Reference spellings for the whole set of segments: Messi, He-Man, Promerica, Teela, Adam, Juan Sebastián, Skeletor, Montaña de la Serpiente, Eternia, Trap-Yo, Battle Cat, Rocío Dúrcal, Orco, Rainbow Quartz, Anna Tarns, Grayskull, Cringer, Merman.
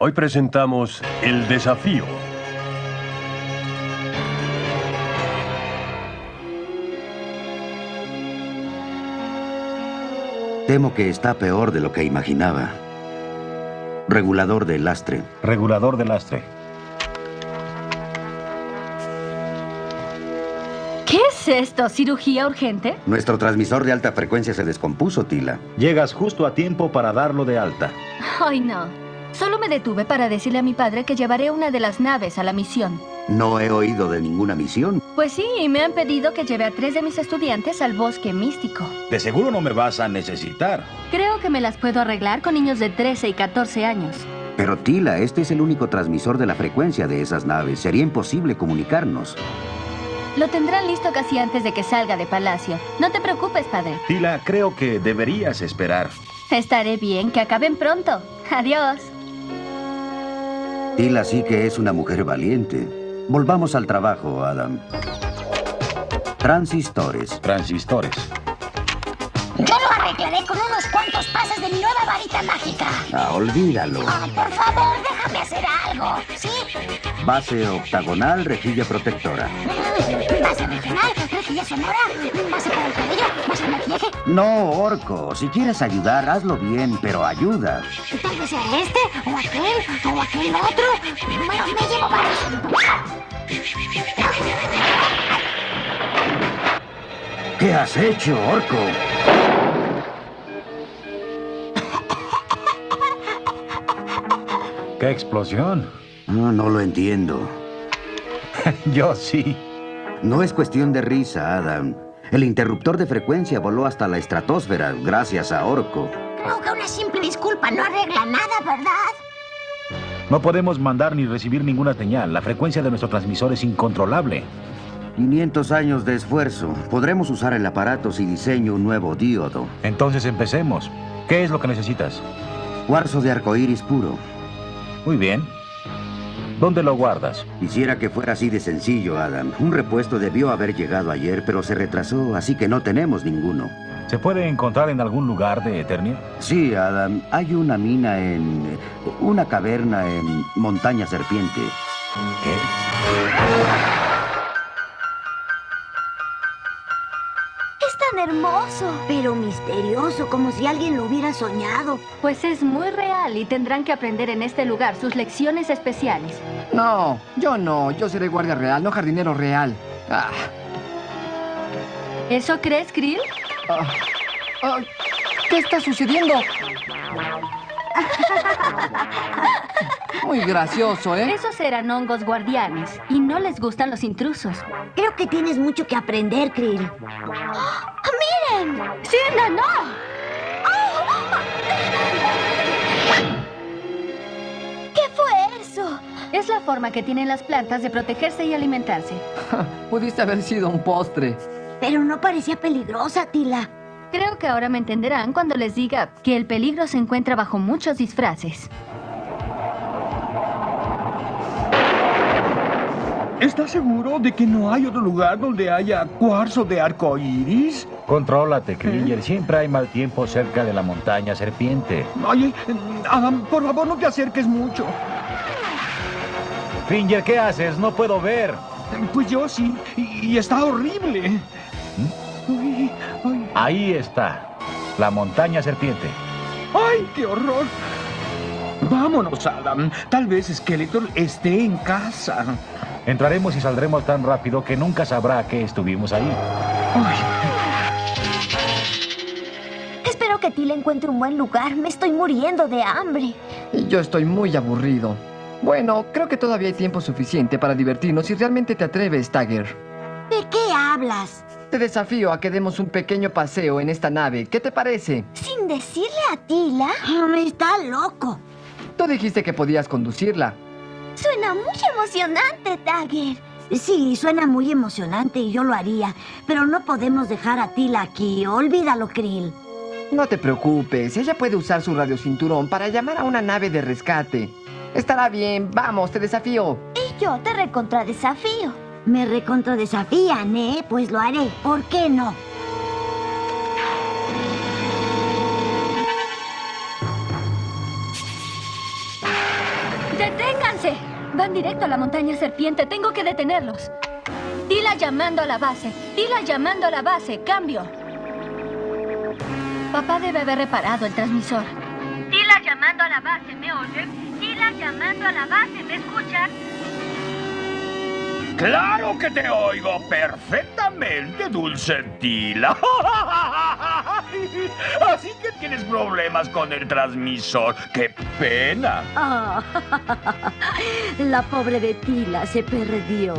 Hoy presentamos el desafío. Temo que está peor de lo que imaginaba. Regulador de lastre. Regulador de lastre. ¿Qué es esto? ¿Cirugía urgente? Nuestro transmisor de alta frecuencia se descompuso, Teela. Llegas justo a tiempo para darlo de alta. Ay, no. Solo me detuve para decirle a mi padre que llevaré una de las naves a la misión. No he oído de ninguna misión. Pues sí, me han pedido que lleve a 3 de mis estudiantes al bosque místico. De seguro no me vas a necesitar. Creo que me las puedo arreglar con niños de 13 y 14 años. Pero Teela, este es el único transmisor de la frecuencia de esas naves. Sería imposible comunicarnos. Lo tendrán listo casi antes de que salga de palacio. No te preocupes, padre. Teela, creo que deberías esperar. Estaré bien, que acaben pronto. Adiós. Teela sí que es una mujer valiente. Volvamos al trabajo, Adam. Transistores. Transistores. Yo lo arreglaré con unos cuantos pases de mi nueva varita mágica. Ah, olvídalo. Oh, por favor, déjame hacer algo, ¿sí? Base octagonal, rejilla protectora. Base regional, rejilla sonora, base para el cabello, base de maquillaje. No, Orco, si quieres ayudar, hazlo bien, pero ayuda. Tal vez sea este, o aquel otro. Bueno, me llevo varios. ¿Qué has hecho, Orco? ¡Qué explosión! No lo entiendo. Yo sí. No es cuestión de risa, Adam. El interruptor de frecuencia voló hasta la estratosfera gracias a Orco. Creo que una simple disculpa no arregla nada, ¿verdad? No podemos mandar ni recibir ninguna señal. La frecuencia de nuestro transmisor es incontrolable. 500 años de esfuerzo. Podremos usar el aparato si diseño un nuevo diodo. Entonces empecemos. ¿Qué es lo que necesitas? Cuarzo de arcoíris puro. Muy bien. ¿Dónde lo guardas? Quisiera que fuera así de sencillo, Adam. Un repuesto debió haber llegado ayer, pero se retrasó, así que no tenemos ninguno. ¿Se puede encontrar en algún lugar de Eternia? Sí, Adam. Hay una mina en... una caverna en Montaña Serpiente. ¿Qué? Es tan hermoso, pero misterioso, como si alguien lo hubiera soñado. Pues es muy real y tendrán que aprender en este lugar sus lecciones especiales. No, yo no. Yo seré guardia real, no jardinero real. Ah. ¿Eso crees, Krill? ¿Qué está sucediendo? Muy gracioso, ¿eh? Esos eran hongos guardianes y no les gustan los intrusos. Creo que tienes mucho que aprender, Krill. ¡Oh, miren! ¡Sí, no, no! ¡Oh! ¿Qué fue eso? Es la forma que tienen las plantas de protegerse y alimentarse. Pudiste haber sido un postre. Pero no parecía peligrosa, Teela. Creo que ahora me entenderán cuando les diga que el peligro se encuentra bajo muchos disfraces. ¿Estás seguro de que no hay otro lugar donde haya cuarzo de arco iris? Contrólate, Cringer. Siempre hay mal tiempo cerca de la Montaña Serpiente. Ay, Adam, por favor, no te acerques mucho. Cringer, ¿qué haces? No puedo ver. Pues yo sí, y está horrible. Uy, ay. Ahí está, la Montaña Serpiente. ¡Ay, qué horror! Vámonos, Adam. Tal vez Skeletor esté en casa. Entraremos y saldremos tan rápido que nunca sabrá que estuvimos ahí. Ay. Espero que Teela encuentre un buen lugar. Me estoy muriendo de hambre. Y yo estoy muy aburrido. Bueno, creo que todavía hay tiempo suficiente para divertirnos si realmente te atreves, Tiger. ¿De qué hablas? Te desafío a que demos un pequeño paseo en esta nave. ¿Qué te parece? ¿Sin decirle a Teela? Está loco. Tú dijiste que podías conducirla. Suena muy emocionante, Tiger. Sí, suena muy emocionante y yo lo haría. Pero no podemos dejar a Teela aquí. Olvídalo, Krill. No te preocupes. Ella puede usar su radiocinturón para llamar a una nave de rescate. Estará bien, vamos, te desafío. Y yo te recontradesafío. Me recontradesafían, ¿eh? Pues lo haré, ¿por qué no? ¡Deténganse! Van directo a la montaña serpiente. Tengo que detenerlos. Teela llamando a la base. Teela llamando a la base. Cambio. Papá debe haber reparado el transmisor. Teela llamando a la base. ¿Me oyen? Teela llamando a la base. ¿Me escuchan? ¡Claro que te oigo perfectamente, dulce Teela! Así que tienes problemas con el transmisor. ¡Qué pena! Oh, la pobre de Teela se perdió.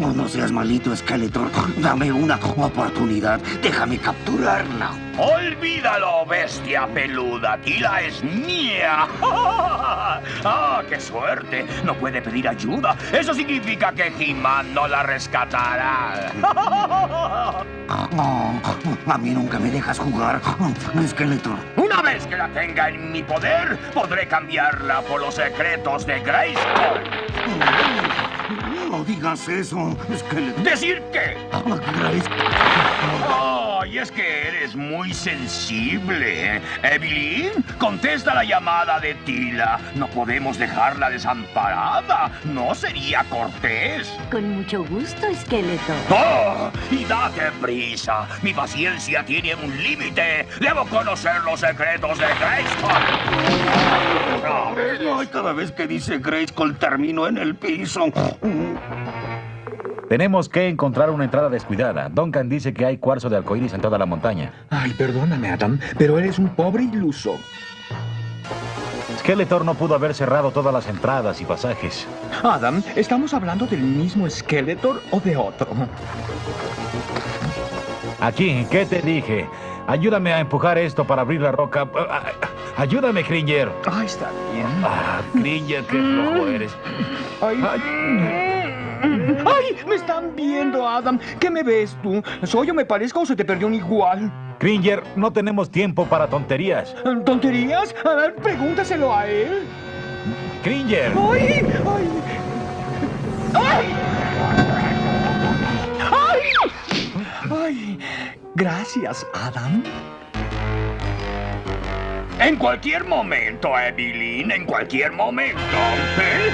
No seas malito, Skeletor. Dame una oportunidad. Déjame capturarla. ¡Olvídalo, bestia peluda! ¡Teela es mía! ¡Ah, qué suerte! No puede pedir ayuda. Eso significa que He-Man no la rescatará. Oh, a mí nunca me dejas jugar, Skeletor. Una vez que la tenga en mi poder, podré cambiarla por los secretos de Grayskull. No digas eso, Skeletor. ¿Decir qué? Ay, es que eres muy sensible, ¿eh? Evelyn, contesta la llamada de Teela. No podemos dejarla desamparada. No sería cortés. Con mucho gusto, Skeletor. ¡Oh! Y date prisa. Mi paciencia tiene un límite. Debo conocer los secretos de Grayskull. Ay, cada vez que dice Grayskull termino en el piso. Tenemos que encontrar una entrada descuidada. Duncan dice que hay cuarzo de arcoíris en toda la montaña. Ay, perdóname, Adam, pero eres un pobre iluso. Skeletor no pudo haber cerrado todas las entradas y pasajes. Adam, ¿estamos hablando del mismo Skeletor o de otro? Aquí, ¿qué te dije? Ayúdame a empujar esto para abrir la roca. Ayúdame, Cringer. Ay, está bien. Ah, Cringer, qué flojo eres. Ay. ¡Ay! ¡Me están viendo, Adam! ¿Qué me ves tú? ¿Soy o me parezco o se te perdió un igual? Cringer, no tenemos tiempo para tonterías. ¿Tonterías? A ver, pregúntaselo a él. Cringer. ¡Ay! ¡Ay! ¡Ay! ¡Ay! ¡Ay! Gracias, Adam. En cualquier momento, Evelyn, en cualquier momento. ¿Eh?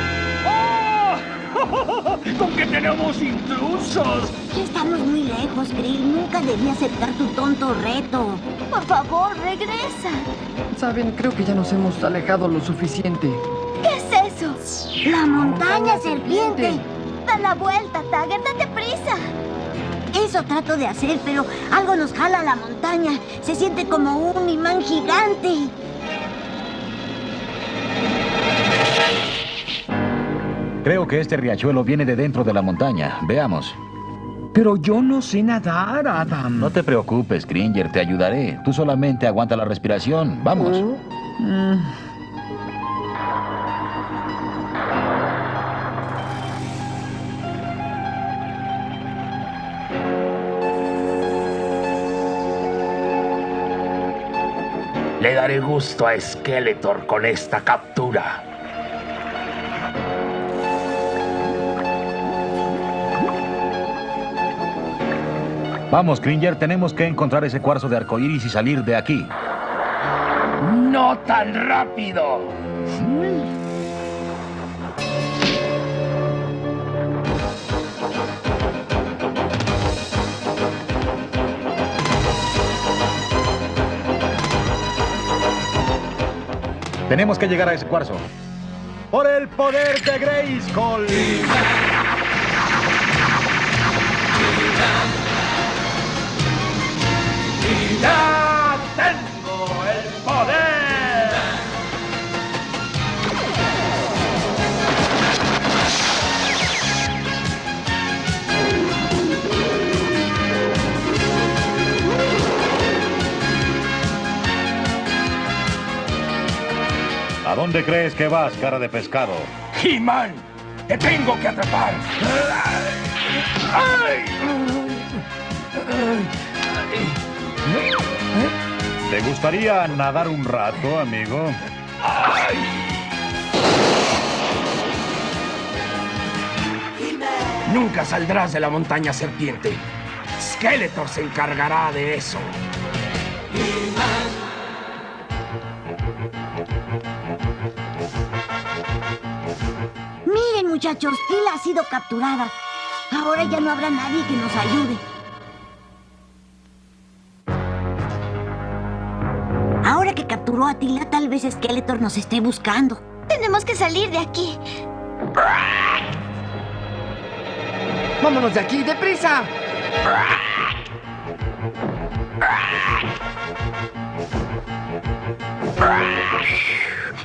¡Con que tenemos intrusos! Estamos muy lejos, Green. Nunca debí aceptar tu tonto reto. Por favor, regresa. Saben, creo que ya nos hemos alejado lo suficiente. ¿Qué es eso? La montaña serpiente. Da la vuelta, Tiger. Date prisa. Eso trato de hacer, pero algo nos jala a la montaña. Se siente como un imán gigante. Creo que este riachuelo viene de dentro de la montaña. Veamos. Pero yo no sé nadar, Adam. No te preocupes, Cringer. Te ayudaré. Tú solamente aguanta la respiración. Vamos. Le daré gusto a Skeletor con esta captura. Vamos, Cringer, tenemos que encontrar ese cuarzo de arcoíris y salir de aquí. ¡No tan rápido! Tenemos que llegar a ese cuarzo. ¡Por el poder de Grayskull! ¡Ya tengo el poder! ¿A dónde crees que vas, cara de pescado? He-Man, te tengo que atrapar. ¡Ay! ¡Ay! ¿Te gustaría nadar un rato, amigo? ¡Ay! Nunca saldrás de la montaña serpiente. Skeletor se encargará de eso. muchachos, Teela ha sido capturada. Ahora ya no habrá nadie que nos ayude. Ahora que capturó a Teela, tal vez Skeletor nos esté buscando. Tenemos que salir de aquí. ¡Vámonos de aquí, deprisa!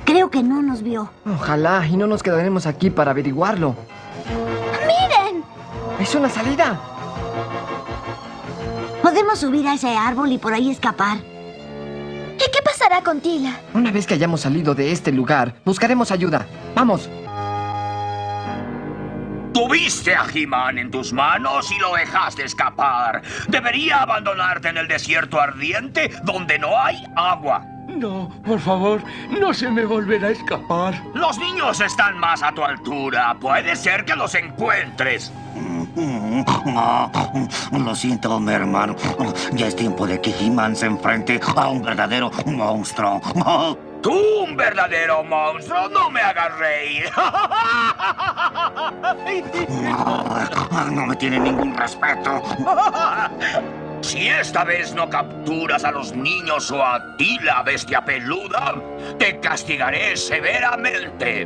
Creo que no nos vio. Ojalá, y no nos quedaremos aquí para averiguarlo. ¡Miren! ¡Es una salida! Podemos subir a ese árbol y por ahí escapar. ¿Qué pasará con Teela? Una vez que hayamos salido de este lugar, buscaremos ayuda. ¡Vamos! Tuviste a He-Man en tus manos y lo dejaste escapar. Debería abandonarte en el desierto ardiente donde no hay agua. No, por favor, no se me volverá a escapar. Los niños están más a tu altura. Puede ser que los encuentres. Lo siento, Merman. Ya es tiempo de que He-Man se enfrente a un verdadero monstruo. ¡Tú, un verdadero monstruo! ¡No me hagas reír! No me tiene ningún respeto. Si esta vez no capturas a los niños o a ti, la bestia peluda, te castigaré severamente.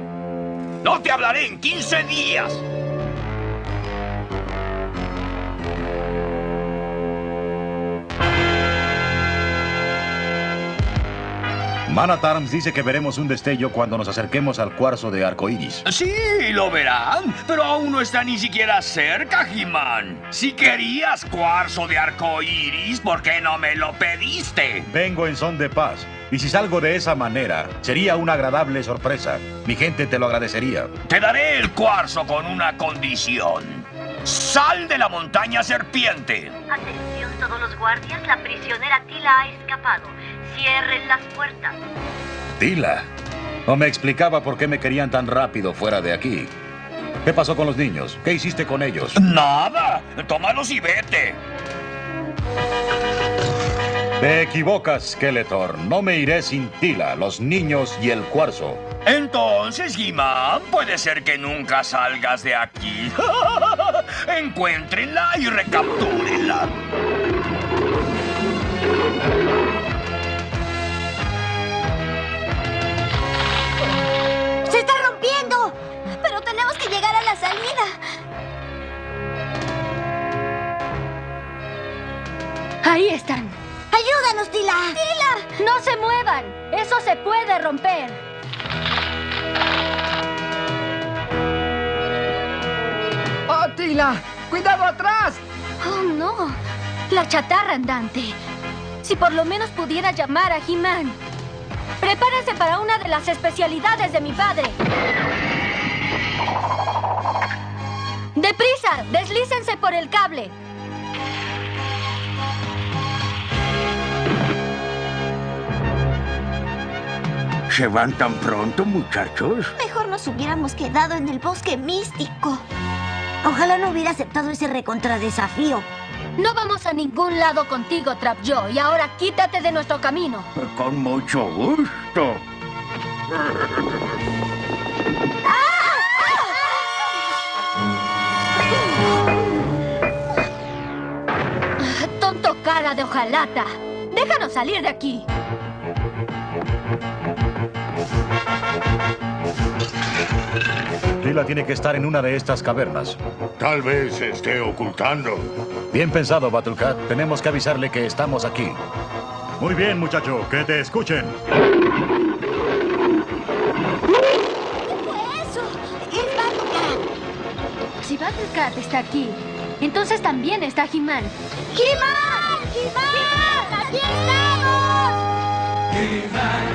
No te hablaré en 15 días. Anna Tarns dice que veremos un destello cuando nos acerquemos al cuarzo de arcoíris. Sí, lo verán, pero aún no está ni siquiera cerca, He-Man. Si querías cuarzo de arcoíris, ¿por qué no me lo pediste? Vengo en son de paz, y si salgo de esa manera, sería una agradable sorpresa. Mi gente te lo agradecería. Te daré el cuarzo con una condición. ¡Sal de la montaña serpiente! Atención todos los guardias, la prisionera Teela ha escapado. Cierren las puertas. Teela, no me explicaba por qué me querían tan rápido fuera de aquí. ¿Qué pasó con los niños? ¿Qué hiciste con ellos? Nada. Tómalos y vete. Te equivocas, Skeletor. No me iré sin Teela, los niños y el cuarzo. Entonces, He-Man, puede ser que nunca salgas de aquí. Encuéntrenla y recaptúrenla. ¡Se está rompiendo! ¡Pero tenemos que llegar a la salida! Ahí están. ¡Ayúdanos, Teela! ¡Teela! ¡No se muevan! ¡Eso se puede romper! ¡Oh, Teela! ¡Cuidado atrás! ¡Oh, no! La chatarra andante. Si por lo menos pudiera llamar a He-Man. Prepárense para una de las especialidades de mi padre. ¡Deprisa! ¡Deslícense por el cable! ¿Se van tan pronto, muchachos? Mejor nos hubiéramos quedado en el bosque místico. Ojalá no hubiera aceptado ese recontradesafío. No vamos a ningún lado contigo, Trap-Yo, y ahora quítate de nuestro camino. Con mucho gusto. Tonto cara de hojalata. Déjanos salir de aquí. Teela tiene que estar en una de estas cavernas. Tal vez se esté ocultando. Bien pensado, Battle Cat. Tenemos que avisarle que estamos aquí. Muy bien, muchacho. Que te escuchen. ¿Qué fue eso? Es Battle Cat. Si Battle Cat está aquí, entonces también está He-Man. ¡He-Man! ¡He-Man! ¡Aquí estamos! ¡He-Man!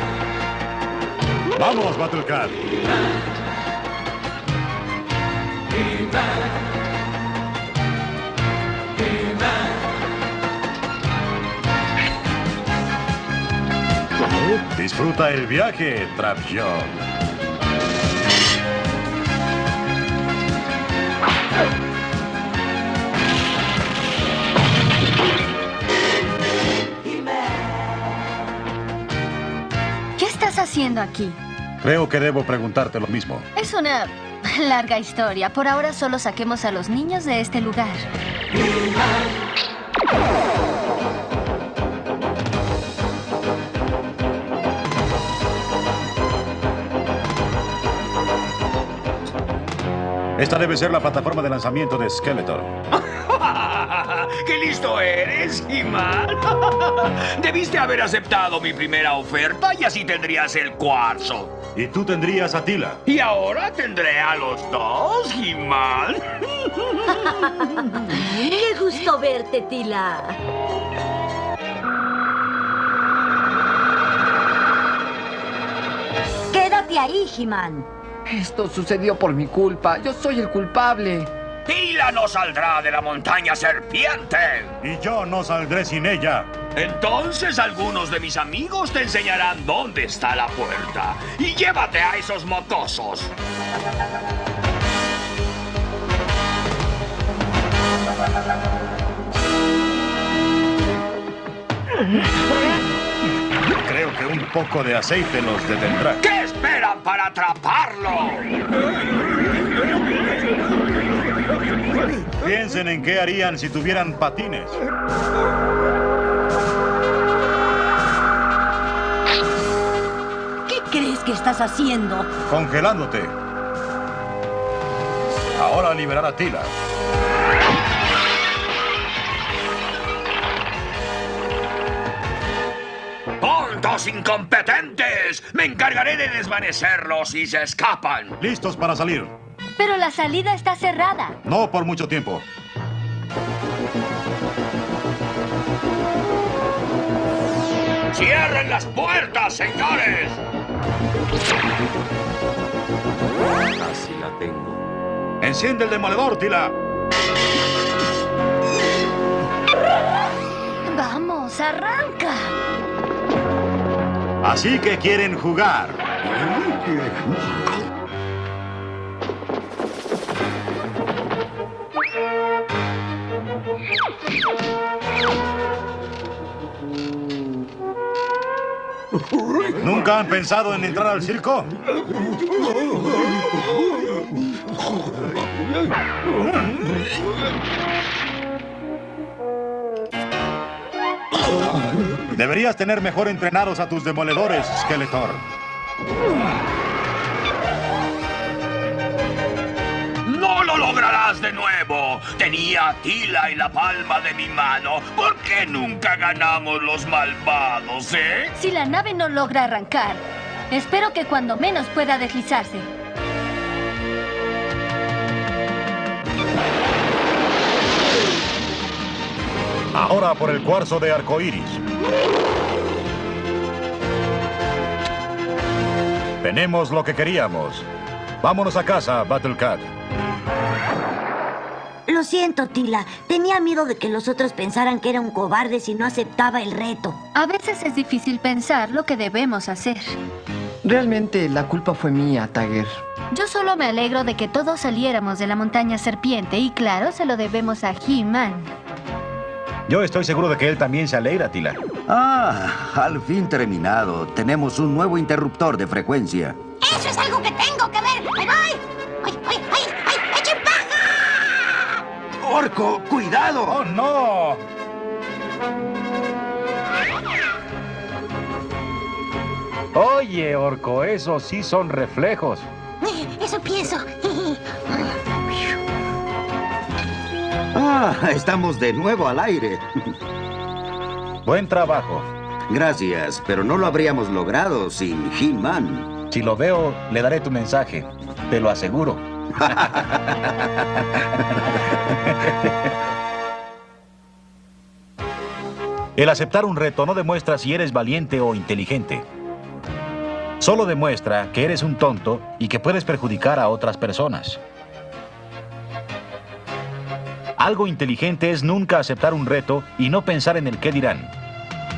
¡Vamos, Battle Cat! ¡He-Man! Disfruta el viaje, Trap-Yo. ¿Qué estás haciendo aquí? Creo que debo preguntarte lo mismo. Es una Larga historia. Por ahora solo saquemos a los niños de este lugar. Esta debe ser la plataforma de lanzamiento de Skeletor. ¡Qué listo eres, He-Man! Debiste haber aceptado mi primera oferta y así tendrías el cuarzo. Y tú tendrías a Teela. Y ahora tendré a los dos, He-Man. ¡Qué gusto verte, Teela! ¡Quédate ahí, He-Man! Esto sucedió por mi culpa. Yo soy el culpable. Teela no saldrá de la montaña serpiente. Y yo no saldré sin ella. Entonces algunos de mis amigos te enseñarán dónde está la puerta. Y llévate a esos mocosos. Creo que un poco de aceite nos detendrá. ¿Qué esperan para atraparlo? Piensen en qué harían si tuvieran patines. ¿Qué crees que estás haciendo? Congelándote. Ahora liberar a Teela. ¡Tontos incompetentes! Me encargaré de desvanecerlos si se escapan. Listos para salir. Pero la salida está cerrada. No por mucho tiempo. ¡Cierren las puertas, señores! Así la tengo. ¡Enciende el demoledor, Teela! ¡Vamos, arranca! Así que quieren jugar. ¿Nunca han pensado en entrar al circo? Deberías tener mejor entrenados a tus demoledores, Skeletor. ¡No lo lograrás de nuevo! Tenía a Teela en la palma de mi mano. ¿Por qué nunca ganamos los malvados, eh? Si la nave no logra arrancar, espero que cuando menos pueda deslizarse. Ahora por el cuarzo de arcoíris. Tenemos lo que queríamos. Vámonos a casa, Battle Cat. Lo siento, Teela. Tenía miedo de que los otros pensaran que era un cobarde si no aceptaba el reto. A veces es difícil pensar lo que debemos hacer. Realmente la culpa fue mía, Tiger. Yo solo me alegro de que todos saliéramos de la montaña serpiente y claro, se lo debemos a He-Man. Yo estoy seguro de que él también se alegra, Teela. Ah, al fin terminado. Tenemos un nuevo interruptor de frecuencia. ¡Eso es algo que tengo que ver! ¡Me voy! ¡Ay, ay, ay! ¡Ay, echen paja! ¡Orco, cuidado! ¡Oh, no! Oye, Orco, esos sí son reflejos. Eso pienso. Ah, estamos de nuevo al aire. Buen trabajo. Gracias, pero no lo habríamos logrado sin He-Man. Si lo veo, le daré tu mensaje. Te lo aseguro. El aceptar un reto no demuestra si eres valiente o inteligente. Solo demuestra que eres un tonto y que puedes perjudicar a otras personas. Algo inteligente es nunca aceptar un reto y no pensar en el qué dirán.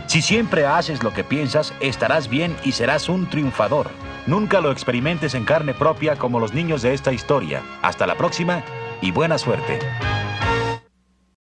Si siempre haces lo que piensas, estarás bien y serás un triunfador. Nunca lo experimentes en carne propia como los niños de esta historia. Hasta la próxima y buena suerte.